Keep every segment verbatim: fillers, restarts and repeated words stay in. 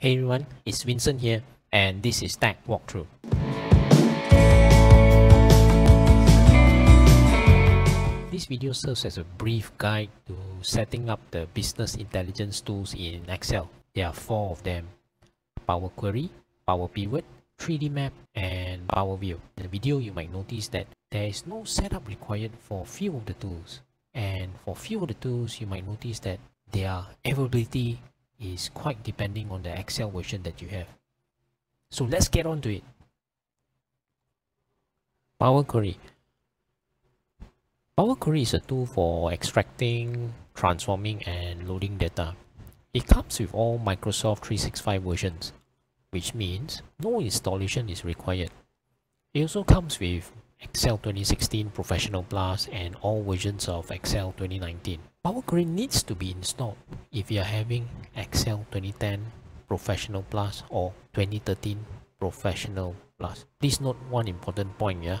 Hey everyone, it's Vincent here, and this is Stack Walkthrough. This video serves as a brief guide to setting up the business intelligence tools in Excel. There are four of them: Power Query, Power Pivot, three D Map, and Power View. In the video, you might notice that there is no setup required for few of the tools. And for few of the tools, you might notice that their availability is quite depending on the Excel version that you have. So let's get on to it. Power Query. Power Query is a tool for extracting, transforming, and loading data. It comes with all Microsoft three sixty-five versions, which means no installation is required. It also comes with Excel twenty sixteen Professional Plus and all versions of Excel twenty nineteen. Power Query needs to be installed if you are having Excel twenty ten Professional Plus or twenty thirteen Professional Plus. Please note one important point here. Yeah?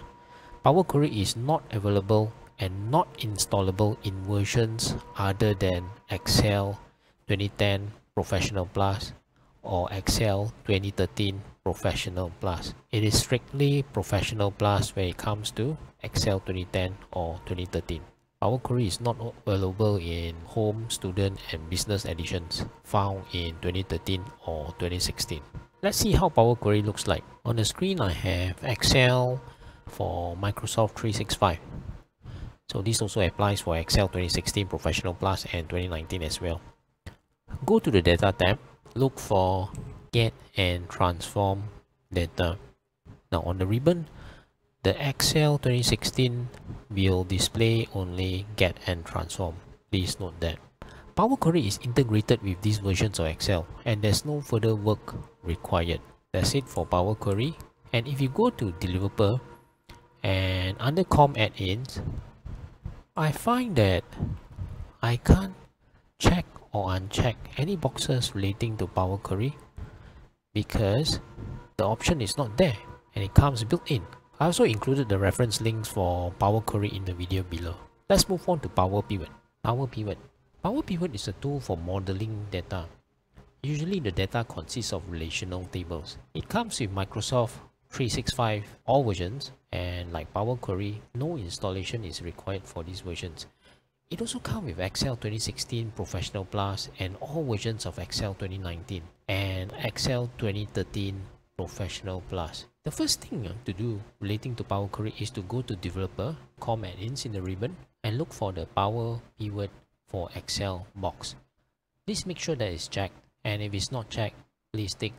Power Query is not available and not installable in versions other than Excel twenty ten Professional Plus or Excel twenty thirteen Professional Plus. It is strictly Professional Plus when it comes to Excel twenty ten or twenty thirteen. Power Query is not available in Home, Student, and Business editions found in twenty thirteen or twenty sixteen. Let's see how Power Query looks like. On the screen, I have Excel for Microsoft three sixty-five. So this also applies for Excel twenty sixteen Professional Plus and twenty nineteen as well. Go to the Data tab. Look for Get and Transform Data. Now on the ribbon, the Excel twenty sixteen will display only Get and Transform. Please note that Power Query is integrated with these versions of Excel, and there's no further work required. That's it for Power Query. And if you go to Deliverable and under Com Add-ins, I find that I can't check or uncheck any boxes relating to Power Query because the option is not there and it comes built in. I also included the reference links for Power Query in the video below. Let's move on to Power Pivot. Power Pivot. Power Pivot is a tool for modeling data. Usually the data consists of relational tables. It comes with Microsoft three sixty-five all versions, and like Power Query, no installation is required for these versions. It also comes with Excel twenty sixteen Professional Plus and all versions of Excel twenty nineteen and Excel twenty thirteen Professional Plus. The first thing to do relating to Power Query is to go to Developer, Com Add-ins in the ribbon, and look for the Power Pivot for Excel box. Please make sure that it's checked, and if it's not checked, please tick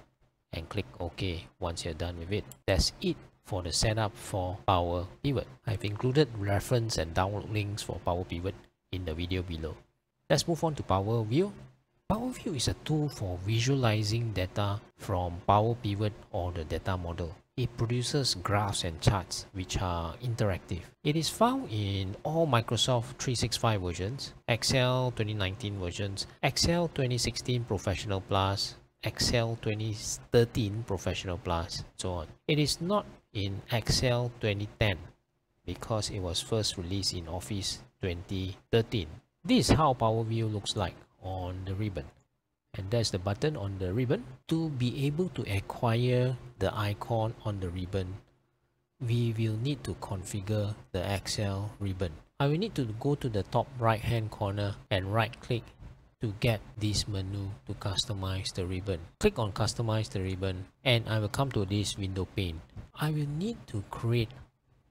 and click OK once you're done with it. That's it for the setup for Power Pivot. I've included reference and download links for Power Pivot in the video below. Let's move on to Power View. Power View is a tool for visualizing data from Power Pivot or the data model. It produces graphs and charts which are interactive. It is found in all Microsoft three sixty-five versions, Excel twenty nineteen versions, Excel twenty sixteen Professional Plus, Excel twenty thirteen Professional Plus, so on. It is not in Excel twenty ten because it was first released in Office twenty thirteen. This is how Power View looks like on the ribbon, and that's the button on the ribbon. To be able to acquire the icon on the ribbon, we will need to configure the Excel ribbon. I will need to go to the top right hand corner and right click to get this menu to customize the ribbon. Click on Customize the Ribbon, and I will come to this window pane. I will need to create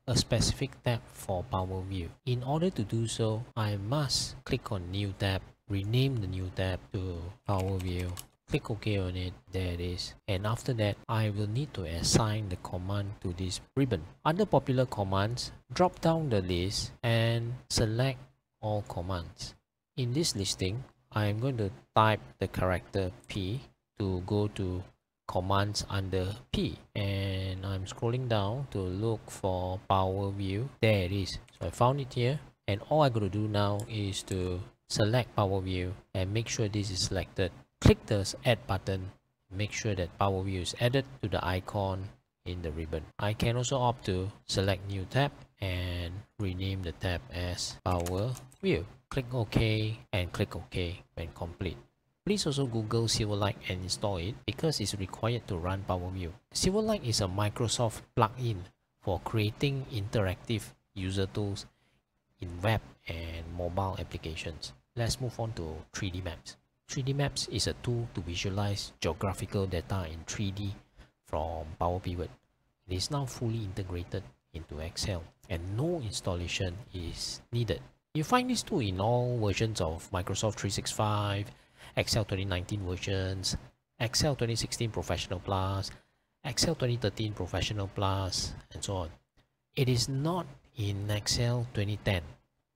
a specific tab for Power View. In order to do so, I must click on New Tab, rename the new tab to Power View, click OK on it, there it is. And after that, I will need to assign the command to this ribbon. Under Popular Commands, drop down the list and select All Commands. In this listing, I am going to type the character P to go to Commands under P, and I'm scrolling down to look for Power View. There it is. So I found it here, and all I got to do now is to select Power View and make sure this is selected. Click the Add button. Make sure that Power View is added to the icon in the ribbon. I can also opt to select New Tab and rename the tab as Power View. Click OK and click OK when complete. Please also Google Silverlight and install it because it's required to run Power View. Silverlight is a Microsoft plugin for creating interactive user tools in web and mobile applications. Let's move on to three D Maps. three D Maps is a tool to visualize geographical data in three D from Power Pivot. It is now fully integrated into Excel and no installation is needed. You find this tool in all versions of Microsoft three sixty-five, Excel twenty nineteen versions, Excel twenty sixteen Professional Plus, Excel twenty thirteen Professional Plus, and so on. It is not in Excel twenty ten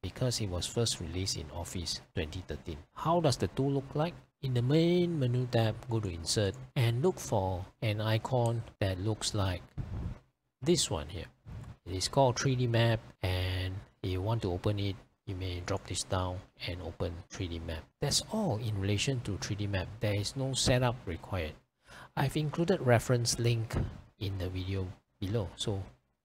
because it was first released in Office twenty thirteen. How does the tool look like? In the main menu tab, go to Insert and look for an icon that looks like this one here. It is called three D Map, and if you want to open it, you may drop this down and open three D Map. That's all in relation to three D Map. There is no setup required. I've included reference link in the video below, so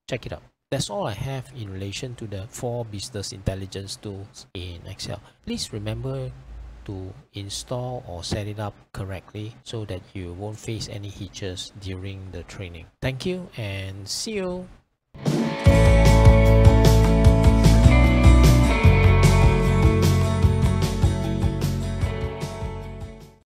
check it out. That's all I have in relation to the four business intelligence tools in Excel. Please remember to install or set it up correctly so that you won't face any hitches during the training. Thank you and see you.